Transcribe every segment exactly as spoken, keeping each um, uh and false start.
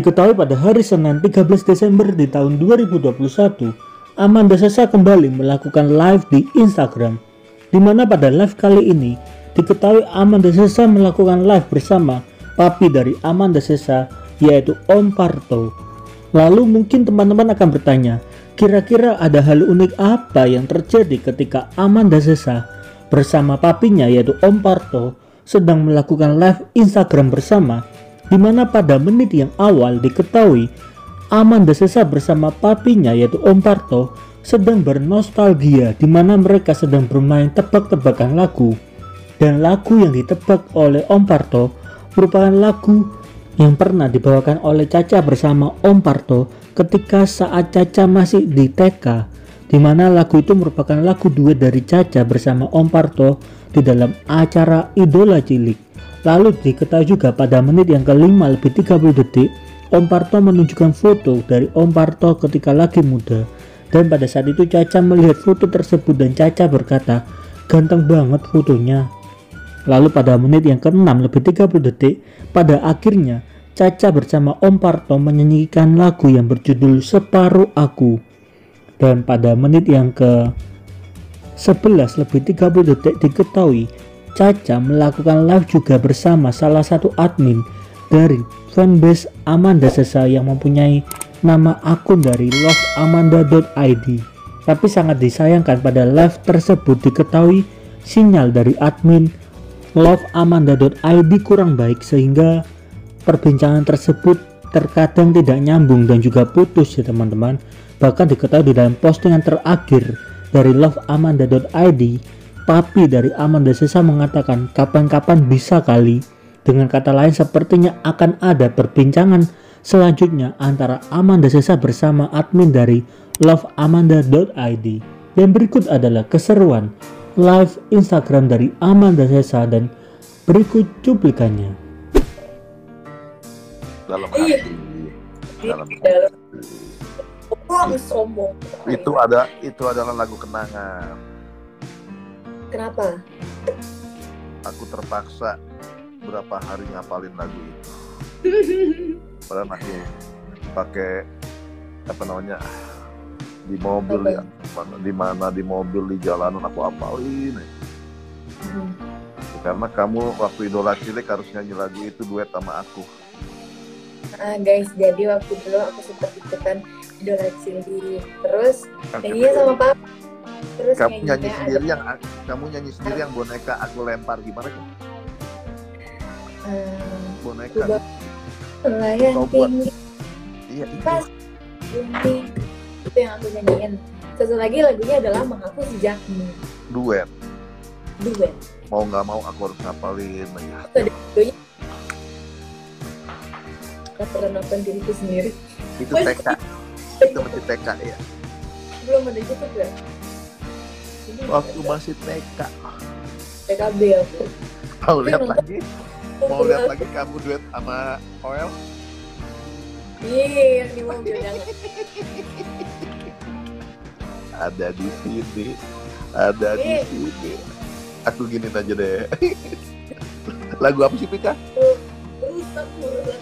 Diketahui pada hari Senin tiga belas Desember di tahun dua ribu dua puluh satu, Amanda Caesa kembali melakukan live di Instagram, di mana pada live kali ini diketahui Amanda Caesa melakukan live bersama papi dari Amanda Caesa, yaitu Om Parto. Lalu mungkin teman-teman akan bertanya, kira-kira ada hal unik apa yang terjadi ketika Amanda Caesa bersama papinya, yaitu Om Parto, sedang melakukan live Instagram bersama, di mana pada menit yang awal diketahui Amanda Caesa bersama papinya, yaitu Om Parto, sedang bernostalgia, di mana mereka sedang bermain tebak-tebakan lagu. Dan lagu yang ditebak oleh Om Parto merupakan lagu yang pernah dibawakan oleh Caca bersama Om Parto ketika saat Caca masih di T K, di mana lagu itu merupakan lagu duet dari Caca bersama Om Parto di dalam acara Idola Cilik. Lalu diketahui juga pada menit yang kelima lebih tiga puluh detik, Om Parto menunjukkan foto dari Om Parto ketika lagi muda. Dan pada saat itu Caca melihat foto tersebut dan Caca berkata, "Ganteng banget fotonya." Lalu pada menit yang keenam lebih tiga puluh detik, pada akhirnya Caca bersama Om Parto menyanyikan lagu yang berjudul Separuh Aku. Dan pada menit yang ke sebelas lebih tiga puluh detik diketahui Caca melakukan live juga bersama salah satu admin dari fanbase Amanda Caesa yang mempunyai nama akun dari Love Amanda dot I D. Tapi sangat disayangkan pada live tersebut diketahui sinyal dari admin Love Amanda dot I D kurang baik, sehingga perbincangan tersebut terkadang tidak nyambung dan juga putus ya teman-teman. Bahkan diketahui di dalam postingan terakhir dari Love Amanda dot I D, papi dari Amanda Caesa mengatakan kapan-kapan bisa kali. Dengan kata lain, sepertinya akan ada perbincangan selanjutnya antara Amanda Caesa bersama admin dari Love Amanda dot I D. Dan berikut adalah keseruan live Instagram dari Amanda Caesa dan berikut cuplikannya. Dalam hati, dalam hati. Itu ada, itu adalah lagu kenangan. Kenapa? Aku terpaksa berapa hari ngapalin lagu itu. Padahal masih pakai apa namanya di mobil ya, di mana di mobil di jalanan aku apalin. Hmm. Karena kamu waktu Idola Cilik harus nyanyi lagu itu duet sama aku. Ah guys, jadi waktu dulu aku sempat ikutan Idola Cilik terus nyanyi sama Papa. Terus kamu nyanyi sendiri yang aku, kamu nyanyi sendiri yang boneka aku lempar gimana kan? Uh, boneka. Layang tinggi. Iya itu. Pas, itu yang aku nyanyiin. Satu lagi lagunya adalah Mengaku Sejakmu. Duet. Duet. Mau nggak mau aku harus ngapalin. Itu Perkenalkan diriku sendiri. Itu T K. Itu masih T K ya. Belum ada gitu kan? Waktu masih T K, T K B aku. Mau lihat lagi, mau lihat lagi kamu duet sama O L? Iya, di mobil jangan. Ada di sini, ada di sini. Aku gini aja deh. Lagu apa sih Pika? Rusak mulut.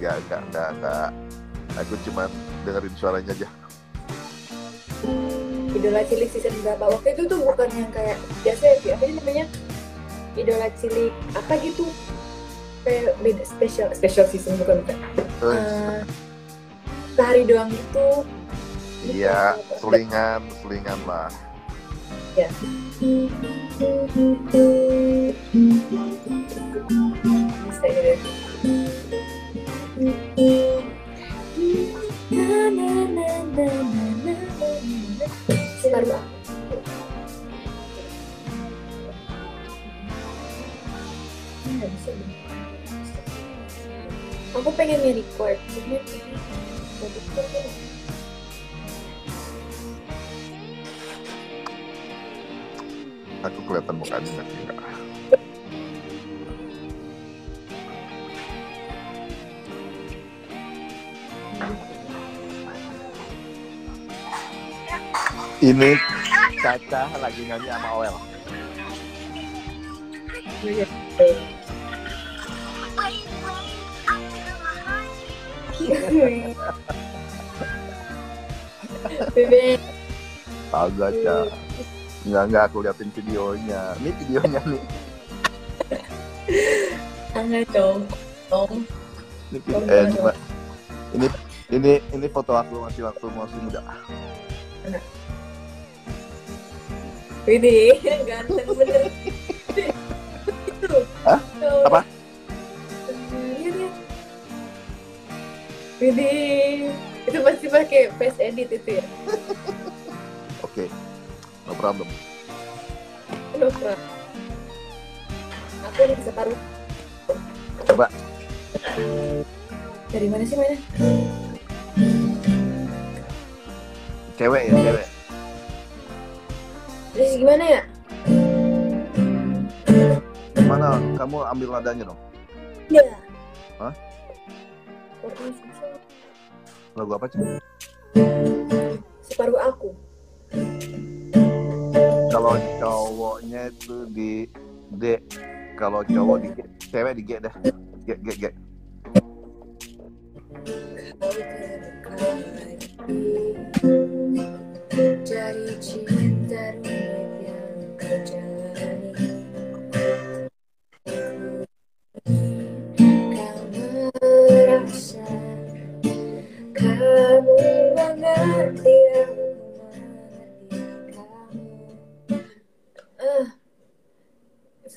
Gak, gak, gak, gak. Aku cuma dengerin suaranya aja. Idola Cilik season berapa? Waktu itu tuh bukan yang kayak biasa ya, apa sih namanya? Idola Cilik apa gitu? Beda special special season bukan bukan. Uh, sehari doang itu. Iya, selingan, selingan lah. Ya. Bisa ya. Separuh Aku. Aku pengen nge-record, cuma ini nggak bisa. Aku kelihatan mukanya nggak sih kak? Ini Caca lagi nyanyi sama O L. Bebek. Kagak, Ca. Enggak, enggak, aku liatin videonya. Ini videonya nih. Enggak dong. Dong. Ini, eh, ini ini ini foto aku masih waktu masih muda. Ini ganteng bener. Hah? Apa? Ini itu pasti pakai face edit itu ya. Oke, okay. No problem. No problem. Aku udah separuh. Coba. Dari mana sih mainnya? Cewek ya, cewek. Terus gimana ya? Gimana? Kamu ambil nadanya dong. Iya. Hah? Lagu apa sih? Separuh Aku. Kalau cowoknya itu di D, kalau cowok di G, cewek di G dah. G G G. Dari cinta rumit yang kau jalani, kau merasa kamu mengerti aku.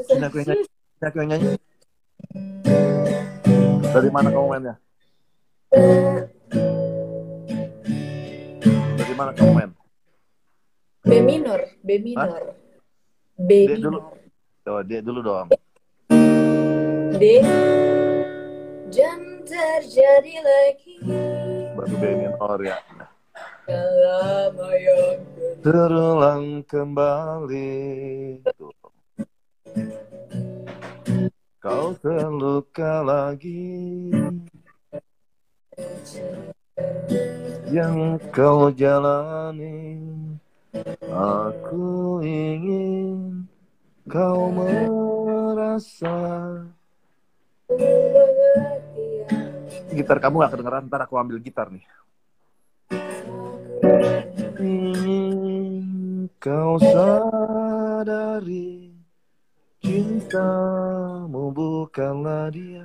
Ini aku yang nyanyi. Ini aku yang nyanyi. Dari mana kamu mainnya? Dari mana kamu main? B minor, B minor. Hah? B D minor. Dulu. Oh, D dulu dong. D. Jangan terjadi lagi. Baru B minor ya. Dalam yang terulang kembali. Tuh. Kau terluka lagi, yang kau jalani, aku ingin kau merasa. Gitar kamu gak kedengeran, ntar aku ambil gitar nih. Ingin kau sadari cintamu bukanlah dia.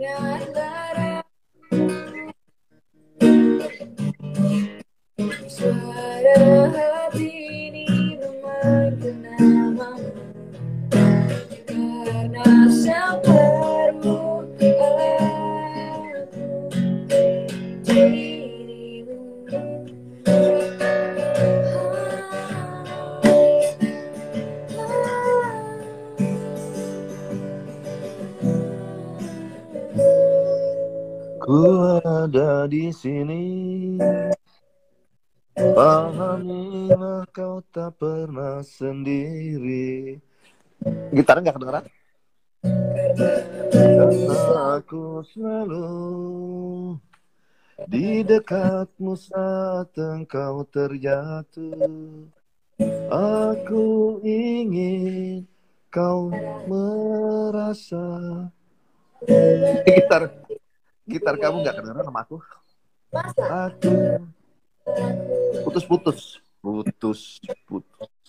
Jangan larang suara hati ini memanggil namamu, karena separuh aku. Ku ada di sini, pahamilah kau tak pernah sendiri. Gitar nggak kedengeran? Karena aku selalu di dekatmu saat engkau terjatuh. Aku ingin kau merasa. Gitar. Gitar kamu nggak kedengeran sama aku? Masa? Aku putus-putus, putus-putus.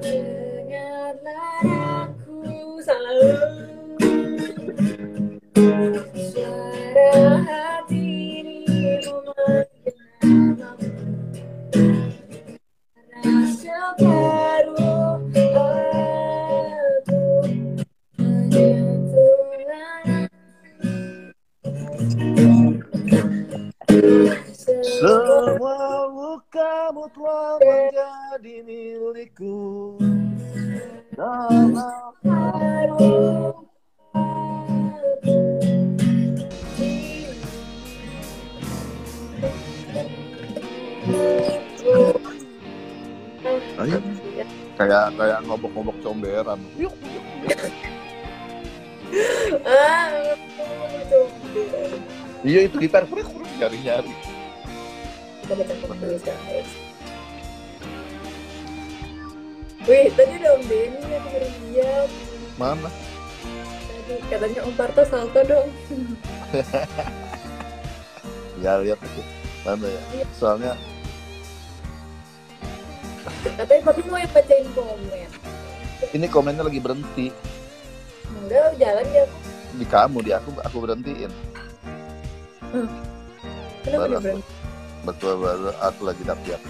Dengarlah aku selalu. Suara hati ini memanggil. Separuh aku semua lukamu telah menjadi milikku dalam separuh aku. Ayo, kayak kayak ngobok-ngobok comberan. Yuk, yuk. Ah, iya itu gitar, kurang-kurang nyari-nyari. sebagai contoh please guys. Wih, tadi ada Om Denny yang berhijab. Mana? Tadi katanya Om Parto salto dong. Ya lihat itu, tanda ya. Soalnya katanya papi mau yang bacain komen. Ini komennya lagi berhenti. Enggak, jalan ya. Di kamu, di aku, aku berhentiin. Hmm. Kenapa dia berhenti? Betul-betul aku lagi dapet.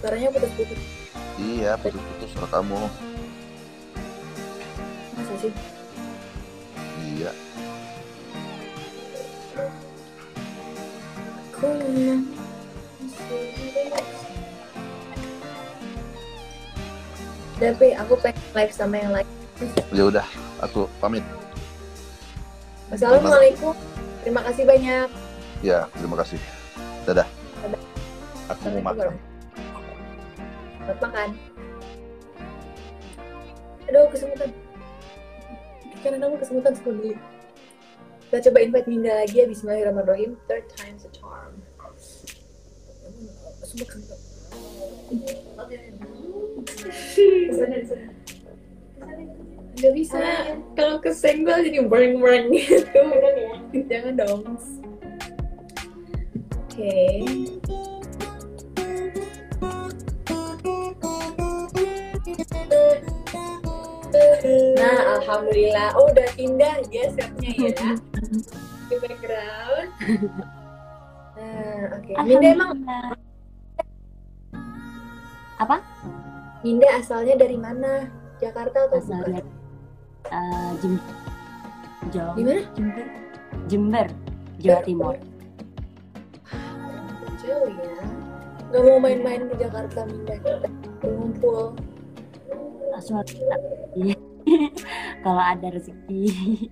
Suaranya putus-putus. Iya, putus-putus suara kamu. Masa sih? Iya. Aku menang. Tapi aku pengen live sama yang lain. Ya udah, aku pamit. Assalamualaikum. Terima kasih banyak. Ya, terima kasih. Dadah. Dadah. Aku mau makan. Buat makan. Aduh, kesemutan. Karena kamu kesemutan sepuluh delik. Kita coba invite Minda lagi ya. Bismillahirrahmanirrahim. Third time's a charm. Sumpah kesemutan. Gak bisa, kalau kesenggol jadi bereng-bereng gitu. Jangan dong. Oke okay. Nah, alhamdulillah. Oh, udah indah ya setnya ya. Di background. Nah, oke okay. Minda emang apa? Minda asalnya dari mana? Jakarta atau Asal Bogor? Uh, Jember. Jawa. Di mana? Jember. Jember, Jawa Timur. Jauh ya. Gak mau main-main ke Jakarta, Minda. Ngumpul. Langsung iya. Kalau ada rezeki.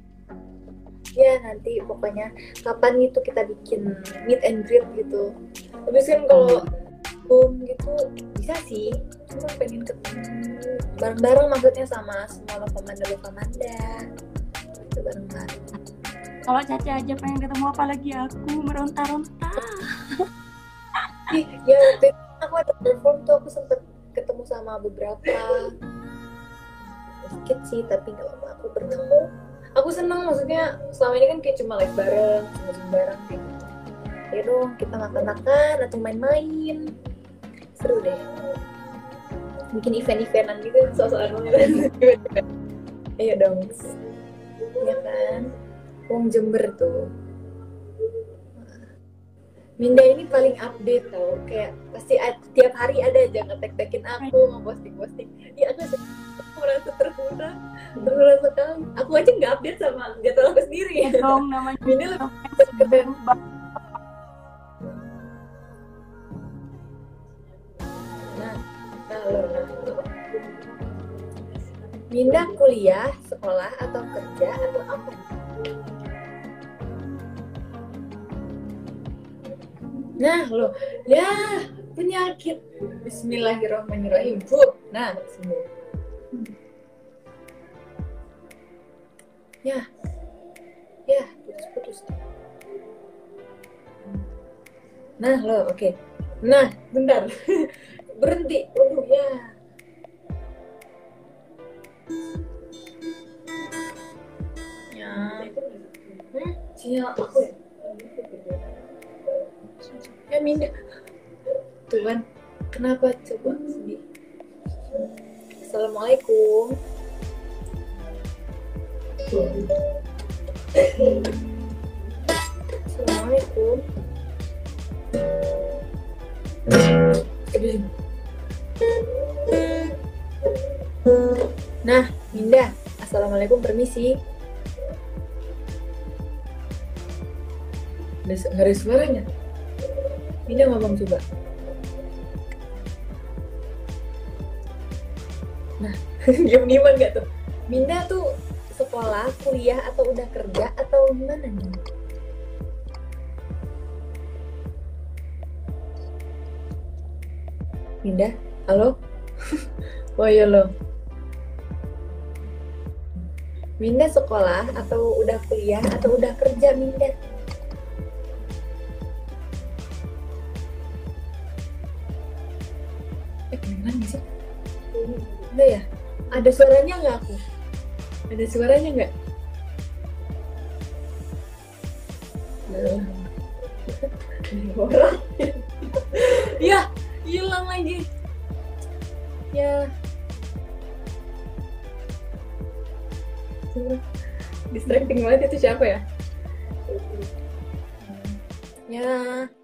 Ya nanti pokoknya kapan gitu kita bikin meet and greet gitu. Habis kan kalau Um, gitu bisa sih, cuma pengen ketemu bareng-bareng maksudnya sama semua LoveAmanda-LoveAmanda itu bareng-bareng. Kalau Caca aja pengen ketemu apalagi aku meronta-ronta. Ya waktu itu aku ada perform tuh, aku sempet ketemu sama beberapa sedikit sih, tapi gak apa-apa aku bertemu. Aku seneng, maksudnya selama ini kan kayak cuma live bareng, cuma bareng gitu. Ya dong, kita makan-makan atau main-main. Seru deh, bikin event-eventan gitu, so-soan banget. Ayo dong, ya kan, wong Jember tuh. Minda ini paling update tau, kayak pasti tiap hari ada aja ngetek-tekin aku, ngeposting-posting. Ya aku, aku merasa terkurang, terkurang sekali. Aku aja nggak update sama, nggak tahu aku sendiri. Ya dong, namanya Minda lebih keren. Minda kuliah, sekolah, atau kerja, atau apa? Nah loh, ya penyakit. Bismillahirrahmanirrahim, Bu. Nah, sembuh. Ya, ya, putus-putus. Nah loh, oke okay. Nah, bentar. Berhenti, waduh ya. Ya. Hmm? Sinyal aku. Ya Minda. Tuhan, kenapa coba sedih? Assalamualaikum. Assalamualaikum. Nah, Minda, assalamualaikum, permisi. Nggak ada suaranya. Minda ngomong coba. Nah, diam-diaman nggak tuh? Minda tuh sekolah, kuliah, atau udah kerja, atau gimana nih? Minda, halo? Oh iya loh. Minda sekolah atau udah kuliah atau udah kerja Minda? Eh beneran bisa? Enggak ya? Ada suaranya nggak aku? Ada suaranya nggak? Nah. Orang. Ya, hilang lagi. Ya. Distracting banget itu siapa ya? Ya.